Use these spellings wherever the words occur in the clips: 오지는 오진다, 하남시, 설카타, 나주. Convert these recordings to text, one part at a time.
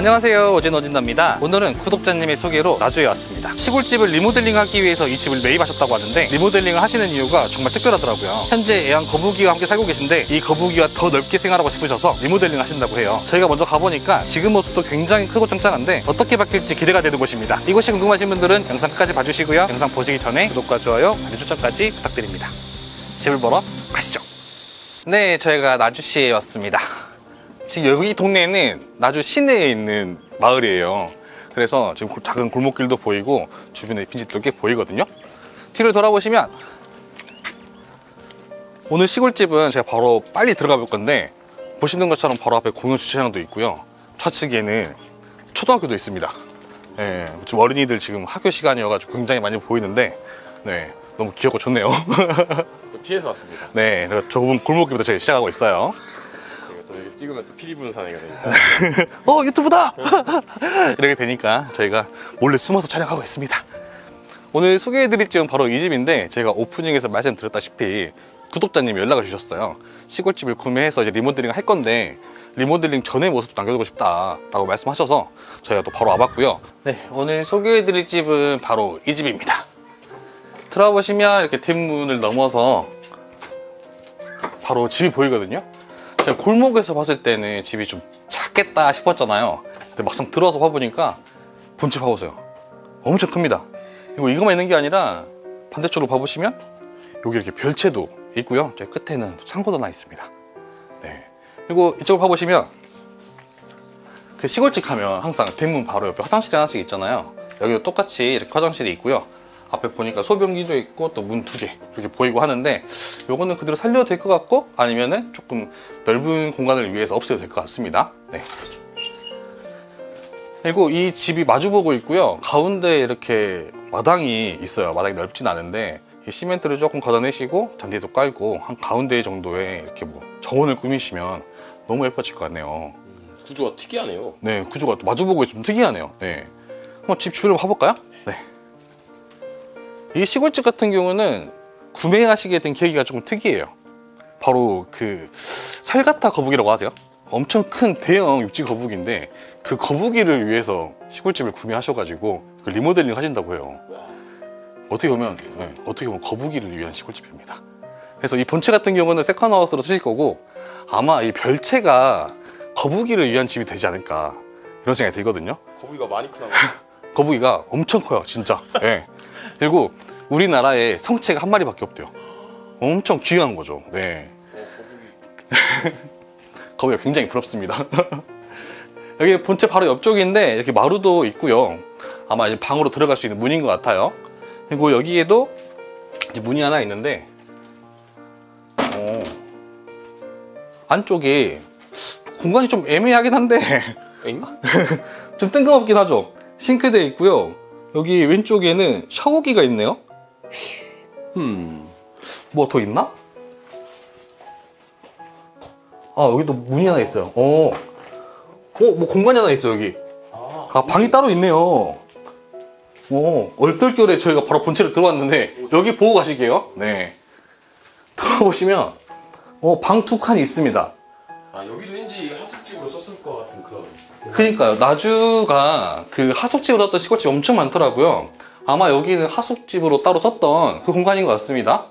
안녕하세요, 오지는 오진다입니다. 오늘은 구독자님의 소개로 나주에 왔습니다. 시골집을 리모델링하기 위해서 이 집을 매입하셨다고 하는데, 리모델링을 하시는 이유가 정말 특별하더라고요. 현재 애완 거북이와 함께 살고 계신데 이 거북이와 더 넓게 생활하고 싶으셔서 리모델링 하신다고 해요. 저희가 먼저 가보니까 지금 모습도 굉장히 크고 짱짱한데 어떻게 바뀔지 기대가 되는 곳입니다. 이곳이 궁금하신 분들은 영상 끝까지 봐주시고요. 영상 보시기 전에 구독과 좋아요, 알림 설정까지 부탁드립니다. 집을 보러 가시죠. 네, 저희가 나주시에 왔습니다. 지금 여기 동네는 나주 시내에 있는 마을이에요. 그래서 지금 작은 골목길도 보이고 주변에 빈집도 꽤 보이거든요. 뒤로 돌아보시면 오늘 시골집은 제가 바로 빨리 들어가 볼 건데, 보시는 것처럼 바로 앞에 공용 주차장도 있고요. 좌측에는 초등학교도 있습니다. 네, 지금 어린이들 지금 학교 시간이어가지고 굉장히 많이 보이는데, 네, 너무 귀엽고 좋네요. 뒤에서 왔습니다. 네, 좁은 골목길부터 저희 시작하고 있어요. 여기 찍으면 또 피리 부는 사내가 되니까 어, 유튜브다! 이렇게 되니까 저희가 몰래 숨어서 촬영하고 있습니다. 오늘 소개해드릴 집은 바로 이 집인데, 제가 오프닝에서 말씀드렸다시피 구독자님이 연락을 주셨어요. 시골집을 구매해서 이제 리모델링을 할 건데 리모델링 전의 모습도 남겨두고 싶다라고 말씀하셔서 저희가 또 바로 와봤고요. 네, 오늘 소개해드릴 집은 바로 이 집입니다. 들어보시면 이렇게 뒷문을 넘어서 바로 집이 보이거든요. 제가 골목에서 봤을 때는 집이 좀 작겠다 싶었잖아요. 근데 막상 들어와서 봐보니까 본집 봐보세요. 엄청 큽니다. 그리고 이거만 있는 게 아니라 반대쪽으로 봐보시면 여기 이렇게 별채도 있고요. 저 끝에는 창고도 하나 있습니다. 네. 그리고 이쪽으로 봐보시면 그 시골집 가면 항상 대문 바로 옆에 화장실이 하나씩 있잖아요. 여기도 똑같이 이렇게 화장실이 있고요. 앞에 보니까 소변기도 있고 또 문 2개 이렇게 보이고 하는데, 요거는 그대로 살려도 될 것 같고 아니면은 조금 넓은 공간을 위해서 없애도 될 것 같습니다. 네. 그리고 이 집이 마주보고 있고요. 가운데 이렇게 마당이 있어요. 마당이 넓진 않은데 시멘트를 조금 걷어내시고 잔디도 깔고 한 가운데 정도에 이렇게 뭐 정원을 꾸미시면 너무 예뻐질 것 같네요. 구조가 특이하네요. 네, 구조가 또 마주보고 좀 특이하네요. 네, 한번 집 주변으로 가볼까요? 네. 이 시골집 같은 경우는 구매하시게 된 계기가 조금 특이해요. 바로 그 설카타 거북이라고 하세요. 엄청 큰 대형 육지 거북인데 그 거북이를 위해서 시골집을 구매하셔가지고 리모델링 하신다고 해요. 어떻게 보면, 네, 어떻게 보면 거북이를 위한 시골집입니다. 그래서 이 본체 같은 경우는 세컨하우스로 쓰실 거고, 아마 이 별채가 거북이를 위한 집이 되지 않을까 이런 생각이 들거든요. 거북이가 많이 크나 봐요. 거북이가 엄청 커요, 진짜. 네. 그리고 우리나라에 성체가 한 마리밖에 없대요. 엄청 귀한 거죠. 네. 거북이가 굉장히 부럽습니다. 여기 본체 바로 옆쪽인데 이렇게 마루도 있고요. 아마 이제 방으로 들어갈 수 있는 문인 것 같아요. 그리고 여기에도 이제 문이 하나 있는데, 안쪽에 공간이 좀 애매하긴 한데 좀 뜬금없긴 하죠. 싱크대 있고요. 여기 왼쪽에는 샤워기가 있네요. 뭐 더 있나? 아, 여기도 문이 하나 있어요. 뭐 공간이 하나 있어요, 여기. 아, 방이 따로 있네요. 얼떨결에 저희가 바로 본체로 들어왔는데 여기 보고 가실게요. 네. 들어보시면 방 2칸이 있습니다. 아, 여기도 왠지 하숙집으로 썼을 것 같은 그런. 그니까요. 나주가 그 하숙집으로 썼던 시골집 엄청 많더라고요. 아마 여기는 하숙집으로 따로 썼던 그 공간인 것 같습니다.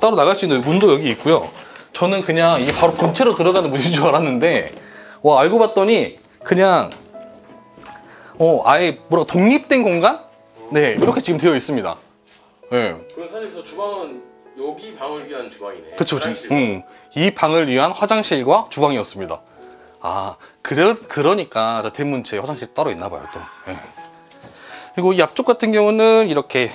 따로 나갈 수 있는 문도 여기 있고요. 저는 그냥 이게 바로 본체로 들어가는 문인 줄 알았는데, 와, 알고 봤더니 그냥 아예 뭐라 독립된 공간? 네, 이렇게 지금 되어 있습니다. 네. 그럼 사실 저 주방은 여기 방을 위한 주방이네. 그쵸, 화장실. 이 방을 위한 화장실과 주방이었습니다. 아, 그러니까 저 대문체 화장실 따로 있나봐요, 또. 네. 그리고 이 앞쪽 같은 경우는 이렇게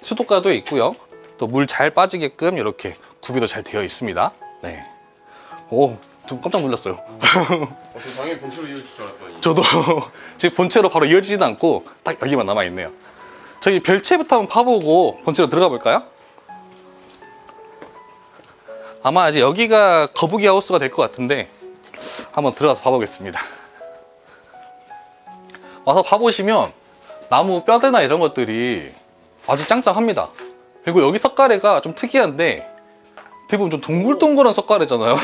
수도가도 있고요. 또 물 잘 빠지게끔 이렇게 구비도 잘 되어 있습니다. 네. 오, 좀 깜짝 놀랐어요. 저 당연히 본체로 이어질 줄 알았더니. 저도 지금 본체로 바로 이어지지도 않고 딱 여기만 남아있네요. 저희 별채부터 한번 파보고 본체로 들어가 볼까요? 아마 이제 여기가 거북이 하우스가 될 것 같은데 한번 들어가서 봐보겠습니다. 와서 봐보시면 나무 뼈대나 이런 것들이 아주 짱짱합니다. 그리고 여기 석가래가 좀 특이한데 대부분 좀 동글동글한 석가래잖아요.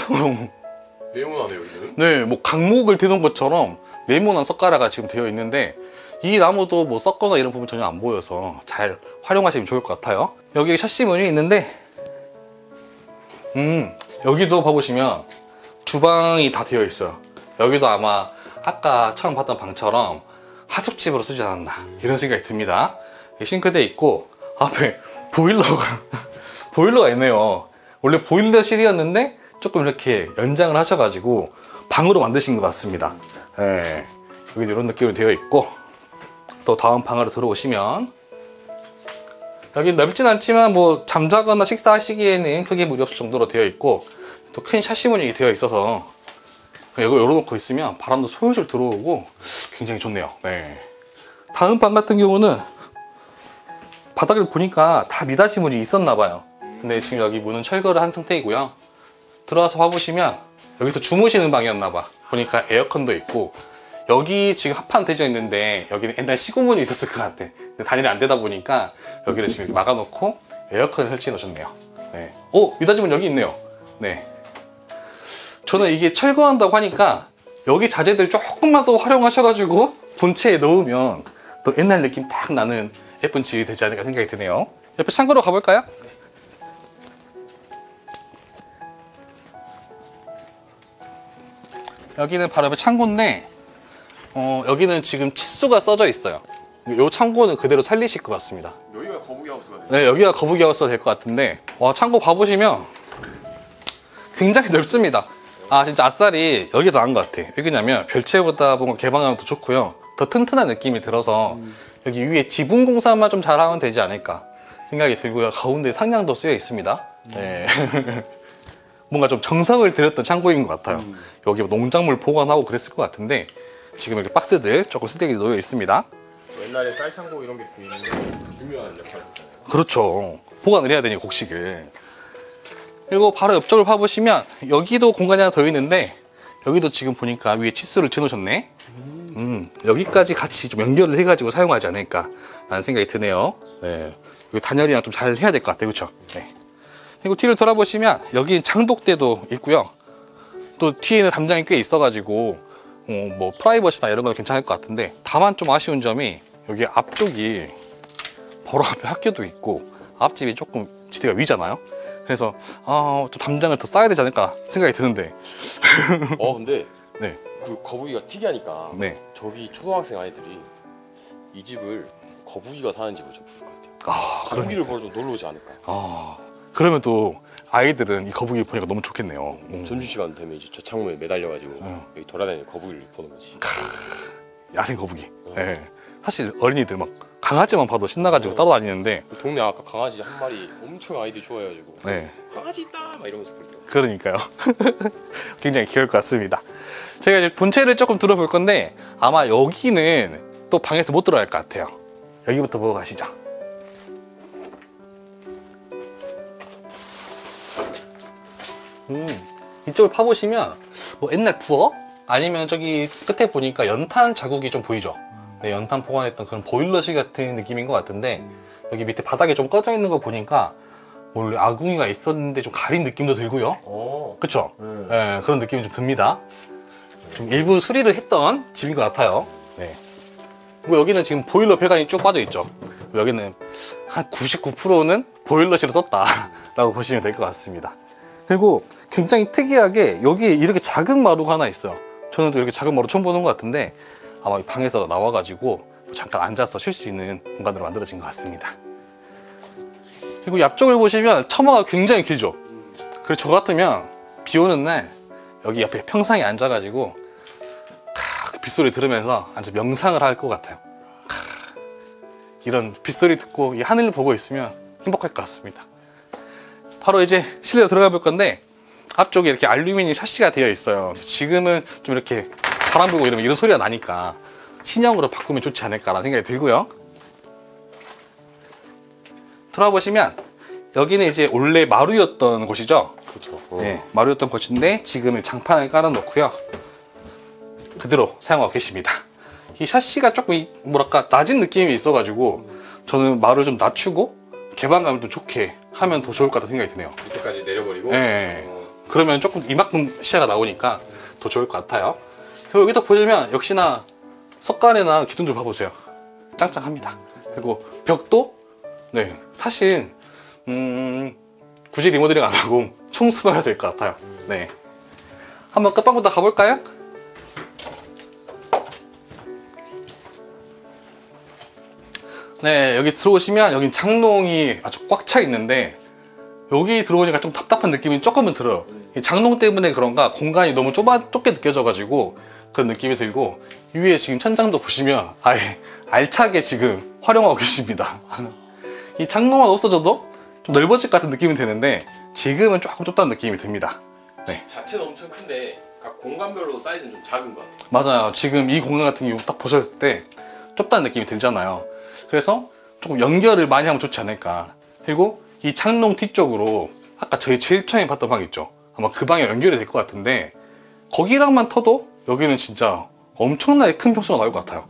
내용은 안 해요, 여기는? 네, 뭐 강목을 대놓은 것처럼 네모난 석가라가 지금 되어 있는데 이 나무도 뭐 썩거나 이런 부분 전혀 안 보여서 잘 활용하시면 좋을 것 같아요. 여기 샷시문이 있는데 여기도 봐보시면 주방이 다 되어 있어요. 여기도 아마 아까 처음 봤던 방처럼 하숙집으로 쓰지 않았나 이런 생각이 듭니다. 싱크대 있고 앞에 보일러가 보일러가 있네요. 원래 보일러실이었는데 조금 이렇게 연장을 하셔가지고 방으로 만드신 것 같습니다. 예, 여기도 이런 느낌으로 되어 있고 또 다음 방으로 들어오시면 여기 넓진 않지만 뭐 잠자거나 식사하시기에는 크게 무리 없을 정도로 되어 있고 또 큰 샷시문이 되어 있어서 이거 열어놓고 있으면 바람도 솔솔 들어오고 굉장히 좋네요. 네. 다음 방 같은 경우는 바닥을 보니까 다 미닫이 문이 있었나봐요. 근데 지금 여기 문은 철거를 한 상태이고요. 들어와서 봐보시면 여기서 주무시는 방이었나봐. 보니까 에어컨도 있고 여기 지금 합판 되어 있는데 여기는 옛날 시공문이 있었을 것 같아. 근데 단일이 안 되다 보니까 여기를 지금 이렇게 막아놓고 에어컨을 설치해 놓으셨네요. 네. 오! 미닫이 문 여기 있네요. 네. 저는 이게 철거한다고 하니까 여기 자재들 조금만 더 활용하셔가지고 본체에 넣으면 또 옛날 느낌 딱 나는 예쁜 집이 되지 않을까 생각이 드네요. 옆에 창고로 가볼까요? 여기는 바로 옆에 창고인데 여기는 지금 치수가 써져 있어요. 이 창고는 그대로 살리실 것 같습니다. 여기가 거북이 하우스가 돼요? 네, 여기가 거북이 하우스가 될 것 같은데 와, 창고 봐보시면 굉장히 넓습니다. 아, 진짜 아싸리 여기가 나은 것 같아. 왜 그러냐면 별채보다 뭔가 개방감도 좋고요. 더 튼튼한 느낌이 들어서 여기 위에 지붕 공사만 좀 잘하면 되지 않을까 생각이 들고요. 가운데 상량도 쓰여 있습니다. 네. 뭔가 좀 정성을 들였던 창고인 것 같아요. 여기 농작물 보관하고 그랬을 것 같은데 지금 이렇게 박스들 조금 쓰레기 놓여 있습니다. 옛날에 쌀창고 이런 게 보이는데 중요한 역할을 하잖아요. 그렇죠. 보관을 해야 되니까 곡식을. 그리고 바로 옆쪽을 봐보시면 여기도 공간이 하나 더 있는데 여기도 지금 보니까 위에 치수를 쳐놓으셨네. 여기까지 같이 좀 연결을 해가지고 사용하지 않을까 라는 생각이 드네요. 네. 여기 단열이랑 좀 잘 해야 될 것 같아요. 그렇죠? 네. 그리고 뒤를 돌아보시면 여기 창독대도 있고요. 또 뒤에는 담장이 꽤 있어가지고 뭐 프라이버시나 이런 건 괜찮을 것 같은데 다만 좀 아쉬운 점이 여기 앞쪽이 바로 앞에 학교도 있고 앞집이 조금 지대가 위잖아요. 그래서 좀 담장을 더 쌓아야 되지 않을까 생각이 드는데 근데 네. 그 거북이가 특이하니까 네. 저기 초등학생 아이들이 이 집을 거북이가 사는 집으로 좀 부를 것 같아요. 아, 거북이를 보러 좀 놀러 오지 않을까. 그러면 또 아이들은 이 거북이 보니까 너무 좋겠네요. 점심시간 되면 이제 저 창문에 매달려가지고 여기 돌아다니는 거북이를 보는 거지. 야생 거북이. 네. 사실 어린이들 막 강아지만 봐도 신나가지고 따라다니는데 동네 아까 강아지 한 마리 엄청 아이들 좋아해가지고 네. 강아지 있다! 막 이러면서 부르더라고요. 그러니까요. 굉장히 귀여울 것 같습니다. 제가 이제 본체를 조금 들어볼 건데 아마 여기는 또 방에서 못 들어갈 것 같아요. 여기부터 보고 가시죠. 이쪽을 파보시면 뭐 옛날 부엌? 아니면 저기 끝에 보니까 연탄 자국이 좀 보이죠? 네, 연탄 보관했던 그런 보일러실 같은 느낌인 것 같은데 여기 밑에 바닥에 좀 꺼져 있는 거 보니까 원래 아궁이가 있었는데 좀 가린 느낌도 들고요. 그쵸? 네, 그런 느낌이 좀 듭니다. 좀 일부 수리를 했던 집인 것 같아요. 네. 그리고 여기는 지금 보일러 배관이 쭉 빠져있죠. 여기는 한 99%는 보일러실을 썼다 라고 보시면 될 것 같습니다. 그리고 굉장히 특이하게 여기에 이렇게 작은 마루가 하나 있어요. 저는 또 이렇게 작은 마루 처음 보는 것 같은데 아마 방에서 나와가지고 잠깐 앉아서 쉴 수 있는 공간으로 만들어진 것 같습니다. 그리고 옆쪽을 보시면 처마가 굉장히 길죠. 그리고 저 같으면 비 오는 날 여기 옆에 평상에 앉아가지고 빗소리 들으면서 아주 명상을 할 것 같아요. 이런 빗소리 듣고 이 하늘을 보고 있으면 행복할 것 같습니다. 바로 이제 실내로 들어가 볼 건데 앞쪽에 이렇게 알루미늄 샤시가 되어 있어요. 지금은 좀 이렇게 바람 불고 이러면 이런 소리가 나니까 신형으로 바꾸면 좋지 않을까라는 생각이 들고요. 들어와 보시면 여기는 이제 원래 마루였던 곳이죠. 그렇죠. 네, 마루였던 곳인데 지금은 장판을 깔아놓고요. 그대로 사용하고 계십니다. 이 샤시가 조금 뭐랄까 낮은 느낌이 있어가지고 저는 마루를 좀 낮추고 개방감을 좀 좋게 하면 더 좋을 것 같다는 생각이 드네요. 밑에까지 내려버리고? 네. 그러면 조금 이만큼 시야가 나오니까 더 좋을 것 같아요. 여기 딱 보시면 역시나 석가래나 기둥 좀 봐보세요. 짱짱합니다. 그리고 벽도 네 사실 굳이 리모델링 안 하고 청소해야 될 것 같아요. 네, 한번 끝방부터 가볼까요? 네, 여기 들어오시면 여긴 장롱이 아주 꽉 차 있는데 여기 들어오니까 좀 답답한 느낌이 조금은 들어요. 이 장롱 때문에 그런가 공간이 너무 좁게 느껴져가지고 그런 느낌이 들고, 위에 지금 천장도 보시면 아예 알차게 지금 활용하고 계십니다. 이 장롱만 없어져도 좀 넓어질 것 같은 느낌이 드는데 지금은 조금 좁다는 느낌이 듭니다. 네. 자체는 엄청 큰데 각 공간별로 사이즈는 좀 작은 것 같아요. 맞아요. 지금 이 공간 같은 경우 딱 보셨을 때 좁다는 느낌이 들잖아요. 그래서 조금 연결을 많이 하면 좋지 않을까. 그리고 이 창롱 뒤쪽으로 아까 저희 제일 처음에 봤던 방 있죠? 아마 그 방에 연결이 될 것 같은데 거기랑만 터도 여기는 진짜 엄청나게 큰 평수가 나올 것 같아요.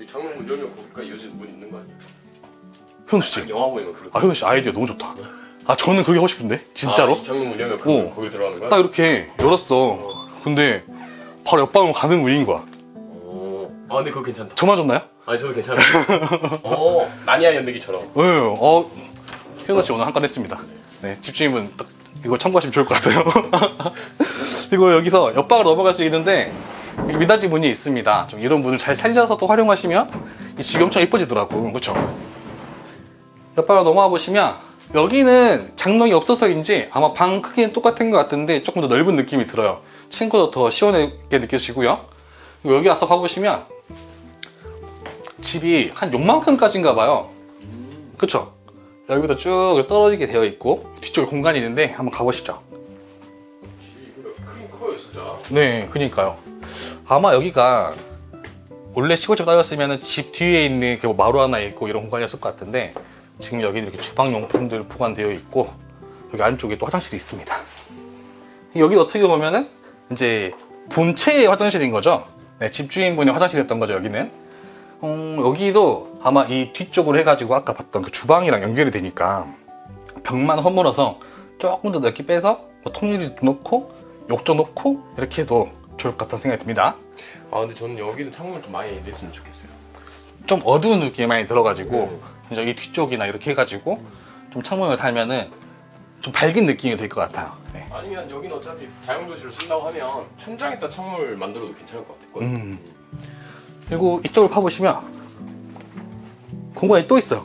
이 창문 열면 거기까지 이어지는 문 있는 거 아니에요? 현우 씨. 영화 보니까 그렇다. 아, 현우 씨 아이디어 너무 좋다. 아, 저는 그게 하고 싶은데? 진짜로? 아, 이 창문 열면 거기 들어가는 거야? 딱 이렇게 열었어. 근데 바로 옆방으로 가는 문인 거야. 아, 근데 그거 괜찮다. 저만 좋나요? 아니, 저도 괜찮아요. 나니아 연대기처럼. 네, 현우 씨 오늘 한건 했습니다. 네, 집주인분 딱 이거 참고하시면 좋을 것 같아요. 그리고 여기서 옆방으로 넘어갈 수 있는데 미닫이 문이 있습니다. 좀 이런 문을 잘 살려서 또 활용하시면 이 집이 엄청 예뻐지더라고. 그렇죠? 옆방으로 넘어가 보시면 여기는 장롱이 없어서인지 아마 방 크기는 똑같은 것 같은데 조금 더 넓은 느낌이 들어요. 층고도 더 시원하게 느껴지고요. 그리고 여기 와서 봐보시면 집이 한 요만큼까지인가 봐요. 그렇죠? 여기부터 쭉 떨어지게 되어 있고 뒤쪽에 공간이 있는데 한번 가보시죠. 크긴 커요 진짜. 네, 그니까요. 아마 여기가 원래 시골집 따졌으면 집 뒤에 있는 마루 하나 있고 이런 공간이었을 것 같은데 지금 여기는 이렇게 주방용품들 보관되어 있고 여기 안쪽에 또 화장실이 있습니다. 여기 어떻게 보면은 이제 본체의 화장실인 거죠. 네, 집주인분의 화장실이었던 거죠 여기는. 여기도 아마 이 뒤쪽으로 해가지고 아까 봤던 그 주방이랑 연결이 되니까 벽만 허물어서 조금 더 넓게 빼서 뭐 통유리 넣고 욕조 넣고 이렇게 해도 좋을 것 같다는 생각이 듭니다. 아, 근데 저는 여기는 창문을 좀 많이 냈으면 좋겠어요. 좀 어두운 느낌이 많이 들어가지고 여기 뒤쪽이나 이렇게 해가지고 좀 창문을 달면은 좀 밝은 느낌이 될 것 같아요. 네. 아니면 여기는 어차피 다용도실을 쓴다고 하면 천장에다 창문을 만들어도 괜찮을 것 같거든요. 그리고 이쪽을 파보시면 공간이 또 있어요.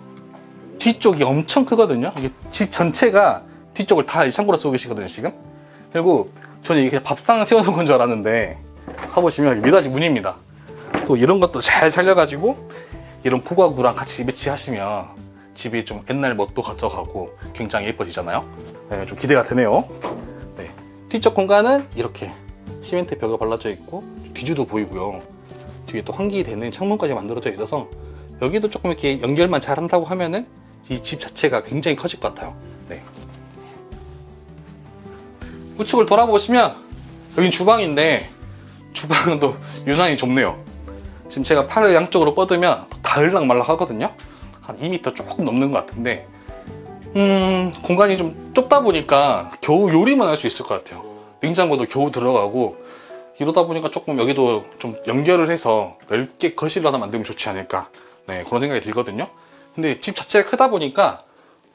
뒤쪽이 엄청 크거든요. 이게 집 전체가 뒤쪽을 다 창고로 쓰고 계시거든요 지금. 그리고 저는 이게 그냥 밥상 세워놓은 건 줄 알았는데 가보시면 미닫이 문입니다. 또 이런 것도 잘 살려가지고 이런 포가구랑 같이 매치하시면 집이 좀 옛날 멋도 가져가고 굉장히 예뻐지잖아요. 네, 좀 기대가 되네요. 네, 뒤쪽 공간은 이렇게 시멘트 벽으로 발라져 있고 뒤주도 보이고요. 뒤에 또 환기되는 창문까지 만들어져 있어서 여기도 조금 이렇게 연결만 잘 한다고 하면은 이 집 자체가 굉장히 커질 것 같아요. 네. 우측을 돌아보시면 여긴 주방인데 주방은 또 유난히 좁네요. 지금 제가 팔을 양쪽으로 뻗으면 다 흘락말락 하거든요. 한 2m 조금 넘는 것 같은데 공간이 좀 좁다 보니까 겨우 요리만 할 수 있을 것 같아요. 냉장고도 겨우 들어가고 이러다 보니까 조금 여기도 좀 연결을 해서 넓게 거실을 하나 만들면 좋지 않을까. 네, 그런 생각이 들거든요. 근데 집 자체가 크다 보니까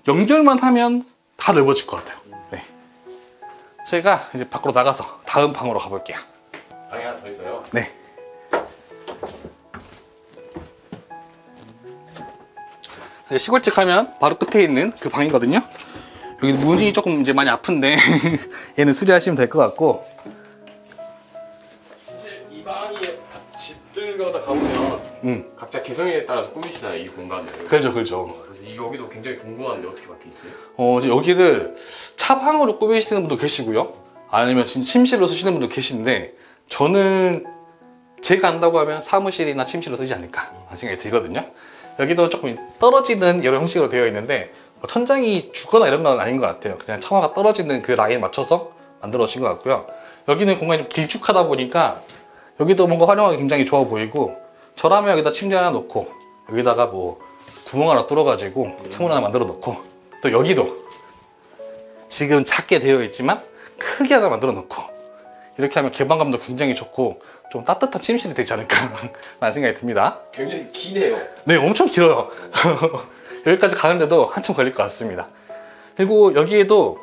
연결만 하면 다 넓어질 것 같아요. 네, 제가 이제 밖으로 나가서 다음 방으로 가볼게요. 방이 하나 더 있어요? 네. 이제 시골집 하면 바로 끝에 있는 그 방이거든요. 여기 문이 조금 이제 많이 아픈데 얘는 수리하시면 될 것 같고, 집들마다 가보면 각자 개성에 따라서 꾸미시잖아요 이 공간을. 그렇죠, 그렇죠. 그래서 여기도 굉장히 궁금한데 어떻게 바뀌지? 여기를 차방으로 꾸미시는 분도 계시고요, 아니면 지금 침실로 쓰시는 분도 계신데 저는 제가 안다고 하면 사무실이나 침실로 쓰지 않을까 하는 생각이 들거든요. 여기도 조금 떨어지는 여러 형식으로 되어 있는데 뭐 천장이 주거나 이런 건 아닌 것 같아요. 그냥 차마가 떨어지는 그 라인 맞춰서 만들어진 것 같고요. 여기는 공간이 좀 길쭉하다 보니까 여기도 뭔가 활용하기 굉장히 좋아 보이고, 저라면 여기다 침대 하나 놓고 여기다가 뭐 구멍 하나 뚫어가지고 창문 하나 만들어 놓고, 또 여기도 지금 작게 되어 있지만 크게 하나 만들어 놓고 이렇게 하면 개방감도 굉장히 좋고 좀 따뜻한 침실이 되지 않을까 라는 생각이 듭니다. 굉장히 기네요. 네, 엄청 길어요. 여기까지 가는데도 한참 걸릴 것 같습니다. 그리고 여기에도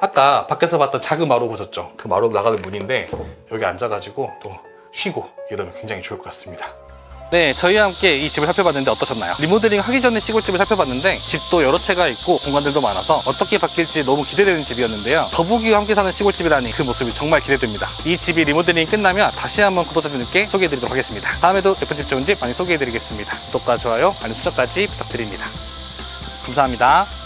아까 밖에서 봤던 작은 마루 보셨죠? 그 마루로 나가는 문인데 여기 앉아가지고 또 쉬고 이러면 굉장히 좋을 것 같습니다. 네, 저희와 함께 이 집을 살펴봤는데 어떠셨나요? 리모델링 하기 전에 시골집을 살펴봤는데 집도 여러 채가 있고 공간들도 많아서 어떻게 바뀔지 너무 기대되는 집이었는데요. 더보기와 함께 사는 시골집이라니 그 모습이 정말 기대됩니다. 이 집이 리모델링이 끝나면 다시 한번 구독자분들께 소개해드리도록 하겠습니다. 다음에도 예쁜 집 좋은 집 많이 소개해드리겠습니다. 구독과 좋아요, 알림 설정까지 부탁드립니다. 감사합니다.